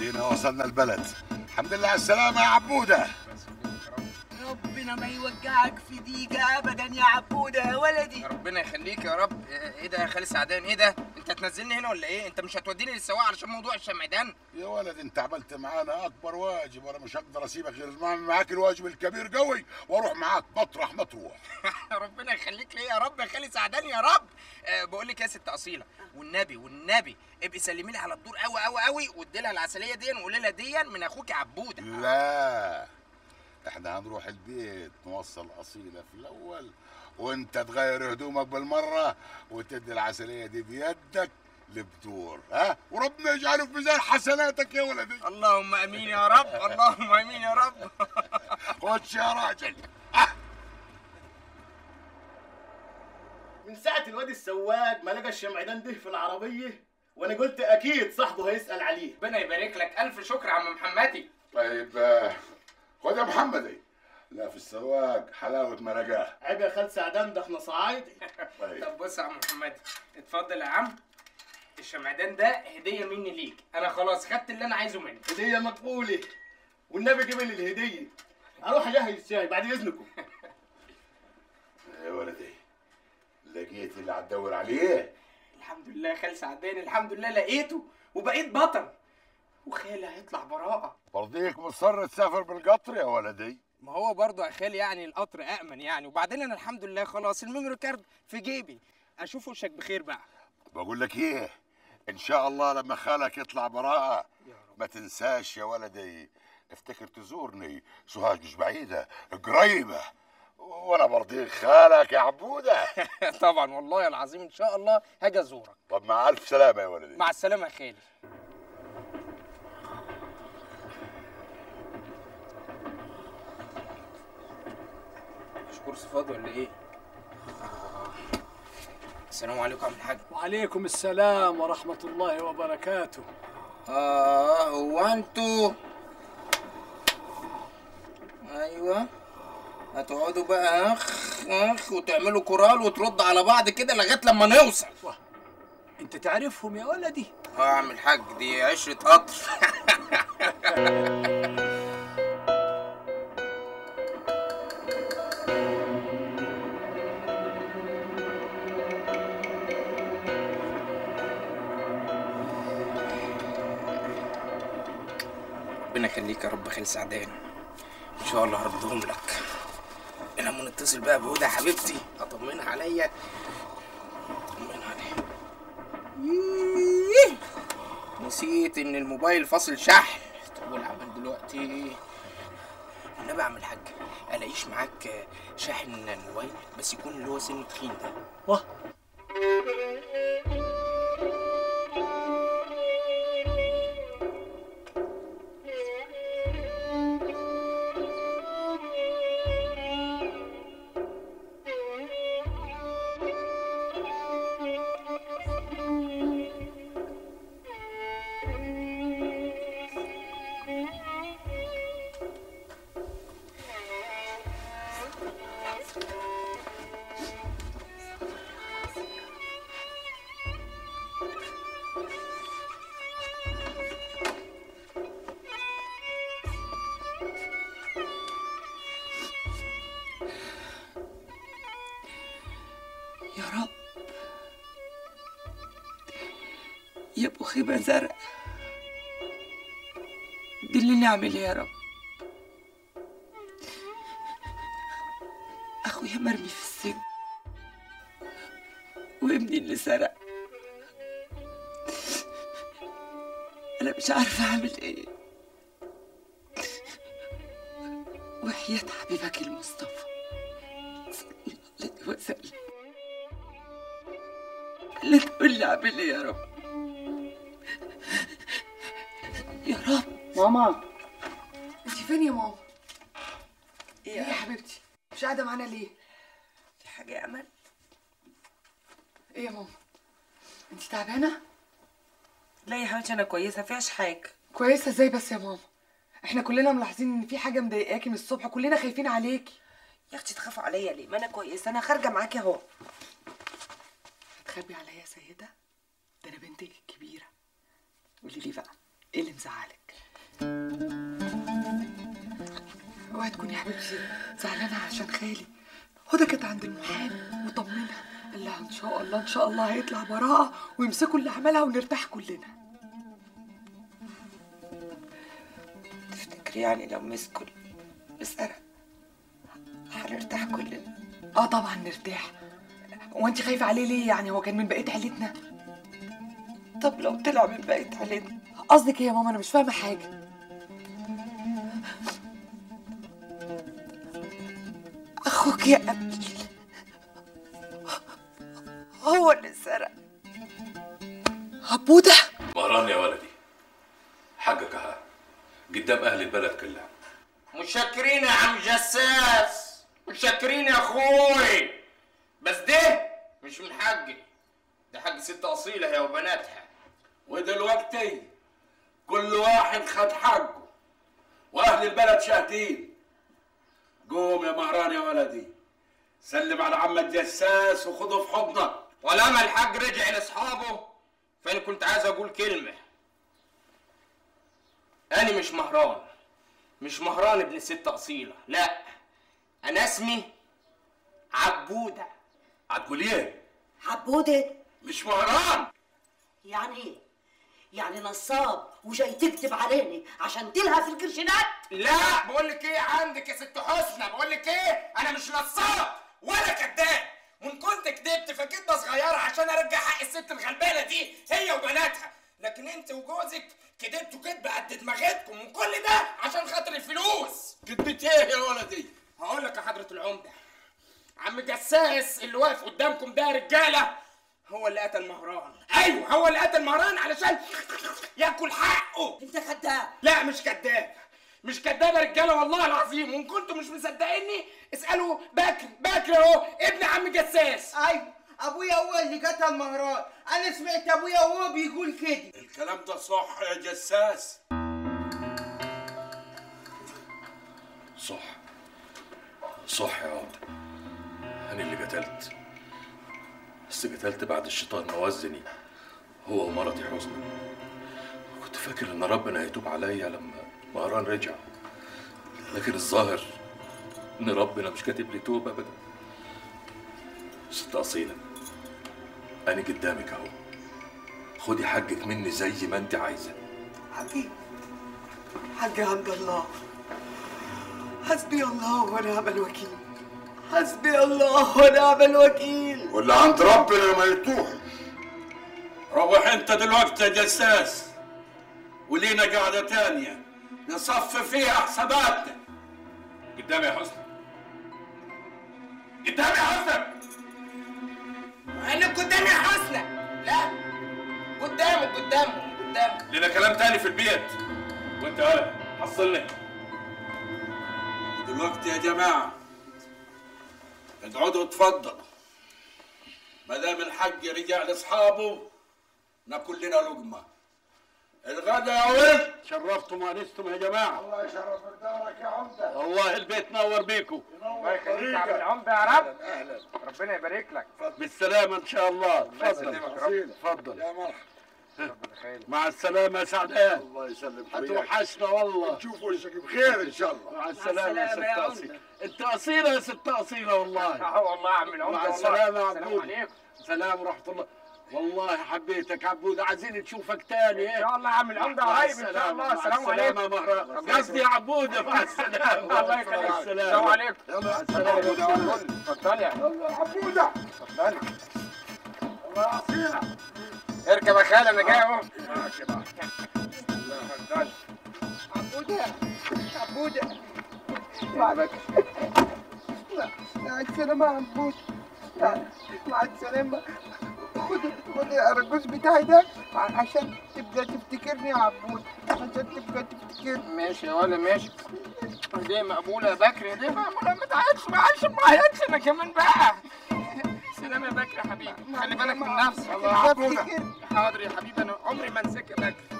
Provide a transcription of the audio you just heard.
دينا وصلنا البلد. الحمد لله على السلامة يا عبودة. ربنا ما يوجعك في ديجة أبدا يا عبودة يا ولدي. ربنا يخليك يا رب. إيه ده يا خالي سعدان؟ إيه ده؟ أنت هتنزلني هنا ولا إيه؟ أنت مش هتوديني للسواق علشان موضوع الشمعدان؟ يا ولد أنت عملت معانا أكبر واجب، وأنا مش هقدر أسيبك غير ما أعمل معاك الواجب الكبير قوي وأروح معاك مطرح ما تروح. ربنا يخليك ليا يا رب يا خالي سعدان يا رب. بقول لك يا ست أصيلة، والنبي والنبي ابقي سلمي لي على الدور قوي قوي قوي، وادي لها العسلية دي وقولي لها دي من أخوك عبودة. لا احنا هنروح البيت نوصل أصيلة في الأول، وانت تغير هدومك بالمرة وتدي العسلية دي بيدك لبدور، ها؟ وربنا يجعله في ميزان حسناتك يا ولدي. اللهم امين يا رب، اللهم امين يا رب. خش يا راجل. من ساعة الواد السواق ما لقى الشمعدان ده في العربية وانا قلت اكيد صاحبه هيسأل عليه. ربنا يبارك لك، الف شكر يا عم محمدي. طيب خد يا محمدي. لا في السواق حلاوه ما لقاه. عيب يا خال سعدان، ده احنا صعايدي. طب بص يا عم محمدي، اتفضل يا عم، الشمعدان ده هديه مني ليك، انا خلاص خدت اللي انا عايزه منك. هديه مقبوله، والنبي قبل الهديه. اروح اجهز الشاي بعد اذنكم. يا ولدي لقيت اللي هتدور عليه؟ الحمد لله يا خال سعدان، الحمد لله لقيته وبقيت بطل، وخالي هيطلع براءة. برضيك مصر تسافر بالقطر يا ولدي؟ ما هو برضه يا خالي يعني القطر أأمن يعني، وبعدين أنا الحمد لله خلاص الميموري كارد في جيبي، أشوف وشك بخير بقى. بقول لك إيه؟ إن شاء الله لما خالك يطلع براءة ما تنساش يا ولدي، افتكر تزورني، سوهاج مش بعيدة، قريبة، وأنا برضيك خالك يا عبودة. طبعًا والله العظيم إن شاء الله هاجي أزورك. طب مع ألف سلامة يا ولدي. مع السلامة يا خالي. كرسي فاضي ولا ايه؟ السلام عليكم يا عم الحاج. وعليكم السلام ورحمة الله وبركاته. هو انتوا ايوه هتقعدوا بقى اخ وتعملوا كورال وتردوا على بعض كده لغاية لما نوصل. انت تعرفهم يا ولدي؟ اه يا عم الحاج، دي عشرة قطر. ربنا يخليك يا رب خالي سعدان، ان شاء الله هردهم لك. انا لما نتصل بقى بعودة حبيبتي اطمنها عليا، اطمنها عليا. نسيت ان الموبايل فاصل شحن. طب والعمل دلوقتي؟ انا بعمل حاج، الاقيش معاك شاحن الموبايل بس يكون اللي هو سن تخين ده. واه يا ابو خيبة زرقاء، دلني اعمل ايه يا رب؟ اخويا مرمي في السجن وابني اللي سرق، انا مش عارفه اعمل ايه. وحياة حبيبك المصطفى صلي عليه وسلم، لا تقول لي اعمل ايه يا رب يا رب. ماما انت فين يا ماما؟ ايه يا حبيبتي؟ مش قاعده معانا ليه؟ في حاجه يا امل؟ ايه يا ماما؟ انت تعبانه؟ لا يا حبيبتي انا كويسه، مفيهاش حاجه. كويسه ازاي بس يا ماما؟ احنا كلنا ملاحظين ان في حاجه مضايقاكي من الصبح، كلنا خايفين عليكي. يا اختي تخافوا عليا ليه؟ ما انا كويسه، انا خارجه معاكي اهو. هتخبي عليا يا سيده؟ ده انا بنتك الكبيره. قولي لي بقى ايه اللي مزعلك؟ اوعي تكوني يا حبيبتي زعلانه عشان خالي. هدى كانت عند المحامي وطمنها، قال لها ان شاء الله ان شاء الله هيطلع براءه ويمسكوا اللي عملها ونرتاح كلنا. تفتكري يعني لو مسكوا السرقه هنرتاح كلنا؟ اه طبعا نرتاح. وانت خايفه عليه ليه يعني؟ هو كان من بقيه عيلتنا. طب لو طلع من بقيه عيلتنا؟ قصدك ايه يا ماما؟ انا مش فاهمه حاجه. أخوك يا أمل هو اللي سرق. عبودة مهران يا ولدي، حقك أهي قدام أهل البلد كلها. متشكرين يا عم جساس، متشكرين يا أخوي، بس ده مش من حقي، ده حق ست أصيلة هي وبناتها. ودلوقتي كل واحد خد حقه وأهل البلد شاهدين. قوم يا مهران يا ولدي، سلم على عمك جساس وخده في حضنك. ولما الحاج رجع لاصحابه فانا كنت عايز اقول كلمه. انا مش مهران ابن الست اصيله، لا انا اسمي عبوده. هتقول ايه؟ عبوده مش مهران. يعني ايه؟ يعني نصاب وجاي تكتب عليني عشان تلهى في الكرشينات؟ لا بقول لك ايه عندك يا ست حسنه، بقول لك ايه، انا مش نصاب ولا كذاب، وان كنت كدبت فكدبه صغيره عشان ارجع حق الست الغلبانه دي هي وبناتها، لكن انت وجوزك كدبتوا كدبه قد دماغتكم، من كل ده عشان خاطر الفلوس. كدبت ايه يا ولدي؟ هقول لك يا حضره العمده، عم جساس اللي واقف قدامكم ده يا رجاله هو اللي قتل مهران. ايوه هو اللي قتل مهران علشان ياكل حقه. انت كداب. لا مش كداب، مش كداب يا رجاله والله العظيم، وان كنتوا مش مصدقيني اسالوا بكره اهو ابن عم جساس. ايوه ابويا هو اللي قتل مهران، انا سمعت ابويا هو بيقول كده. الكلام ده صح يا جساس؟ صح صح يا عبد، انا اللي قتلت، بس قتلت بعد الشيطان الموزني هو ومرتي حسنة. كنت فاكر ان ربنا هيتوب عليا لما مهران رجع، لكن الظاهر ان ربنا مش كاتب لي توبه ابدا. ست اصيله انا قدامك اهو، خدي حقك مني زي ما انت عايزه. حقي حقي عند الله، حسبي الله ونعم الوكيل، حسبي الله ونعم الوكيل. واللي عند ربنا ما يطوح. روح انت دلوقتي يا جساس، ولينا قاعده تانيه نصفي فيها حساباتنا. قدامي يا حسن، قدامي يا حسن. انك قدامي يا حسنة؟ لا قدامك قدامك. لنا كلام تاني في البيت، وانت يالا حصلني دلوقتي يا جماعه. اقعدوا اتفضلوا، ما دام الحاج رجع لاصحابه ناكل لنا لقمه. الغدا يا ولد. شرفتم وانستم يا جماعه. الله يشرف دارك يا عمده، والله البيت نور بيكم. الله يخليك يا عم العمده يا رب. اهلا اهلا، ربنا يبارك لك. بالسلامه ان شاء الله. اتفضل اتفضل يا مرحبا. مع السلامه يا سعدان. الله يسلم حبيبي، هتوحشنا والله. نشوف وشك بخير ان شاء الله. مع السلامه يا ست اصيله. انت اصيله يا ست اصيله والله. اه والله يا عم العمده. مع السلامه يا عبود. سلام ورحمه الله. والله حبيتك عبود، عايزين نشوفك تاني. ان شاء الله يا عم العمده قريب ان شاء الله. السلام عليكم. مهران قصدي يا عبوده. مع السلامه. الله يخليك. السلام عليكم. يلا السلام عليكم. اتفضل يا عبوده. اتفضل الله يا اصيله. اركب يا خاله انا جاي اهو. ماشي بقى. اتفضل عبوده. عبوده معلش. مع السلامه يا عبوده. مع السلامه. خد الرجوز بتاعي ده عشان تبقى تفتكرني يا عبود، عشان تبقى تفتكرني. ماشي يا ولا ماشي. دي مقبوله يا بكر، دي مقبوله. ما تعيطش ما تعيطش ما تعيطش انا كمان بقى. سلام يا بكر يا حبيبي، خلي بالك من نفسك. الله يا عبود. حاضر يا حبيبي، انا عمري ما انساك يا بكر.